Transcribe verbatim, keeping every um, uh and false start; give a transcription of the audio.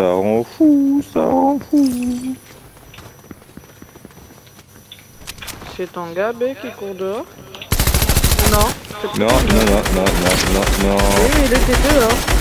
ça rend fou, ça rend fou. C'est un gars B qui court dehors. Non. Non, non, non, non, non, non, non. Oui, il était dehors.